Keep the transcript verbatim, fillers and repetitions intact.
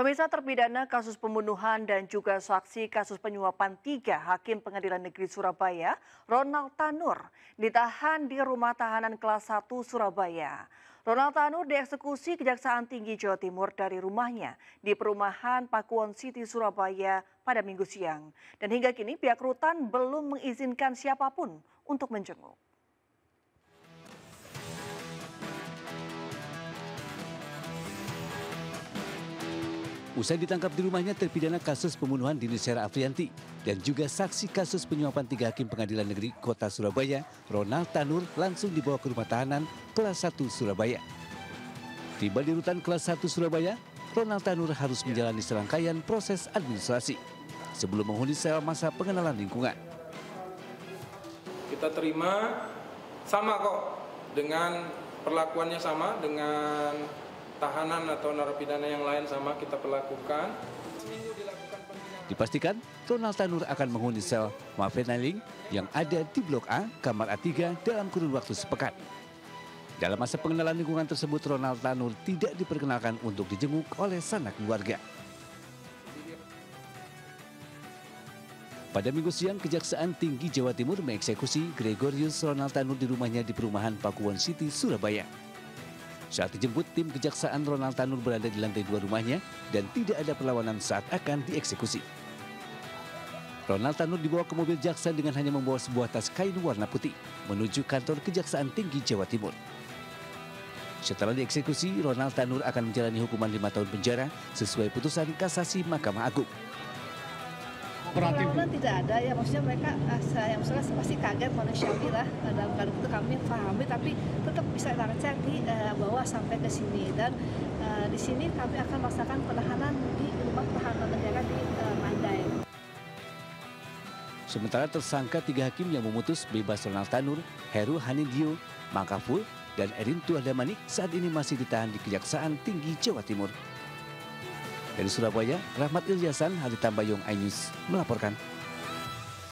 Pemirsa, terpidana kasus pembunuhan dan juga saksi kasus penyuapan tiga Hakim Pengadilan Negeri Surabaya, Ronald Tannur, ditahan di rumah tahanan kelas satu Surabaya. Ronald Tannur dieksekusi Kejaksaan Tinggi Jawa Timur dari rumahnya di perumahan Pakuwon City, Surabaya pada Minggu siang. Dan hingga kini pihak rutan belum mengizinkan siapapun untuk menjenguk. Usai ditangkap di rumahnya terpidana kasus pembunuhan Dini Sera Afrianti dan juga saksi kasus penyuapan tiga Hakim Pengadilan Negeri Kota Surabaya, Ronald Tannur langsung dibawa ke rumah tahanan kelas satu Surabaya. Tiba di rutan kelas satu Surabaya, Ronald Tannur harus menjalani serangkaian proses administrasi sebelum menghuni sel masa pengenalan lingkungan. Kita terima sama kok dengan perlakuannya sama dengan tahanan atau narapidana yang lain sama kita perlakukan. Dipastikan Ronald Tannur akan menghuni sel mafenaling yang ada di blok A, kamar A tiga dalam kurun waktu sepekan. Dalam masa pengenalan lingkungan tersebut, Ronald Tannur tidak diperkenalkan untuk dijenguk oleh sanak keluarga. Pada Minggu siang, Kejaksaan Tinggi Jawa Timur mengeksekusi Gregorius Ronald Tannur di rumahnya di perumahan Pakuwon City, Surabaya. Saat dijemput, tim Kejaksaan, Ronald Tannur berada di lantai dua rumahnya dan tidak ada perlawanan saat akan dieksekusi. Ronald Tannur dibawa ke mobil jaksa dengan hanya membawa sebuah tas kain warna putih menuju kantor Kejaksaan Tinggi Jawa Timur. Setelah dieksekusi, Ronald Tannur akan menjalani hukuman lima tahun penjara sesuai putusan kasasi Mahkamah Agung. Perlawanan tidak ada, ya maksudnya mereka saya maksudnya pasti kaget, manusiawi lah, dalam hal itu kami pahami, tapi tetap bisa lancar di uh, bawah sampai ke sini, dan uh, di sini kami akan melaksanakan penahanan di rumah tahanan negara di uh, Mandai. Sementara tersangka tiga hakim yang memutus bebas Ronald Tannur, Heru Hanindyo, Mangkaful, dan Erintuah Damanik saat ini masih ditahan di Kejaksaan Tinggi Jawa Timur. Dari Surabaya, Rahmat Ilhasan Hadi Tambayong, iNews melaporkan.